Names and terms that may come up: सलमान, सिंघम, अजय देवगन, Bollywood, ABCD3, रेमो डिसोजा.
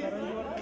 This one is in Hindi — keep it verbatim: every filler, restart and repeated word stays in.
चलो।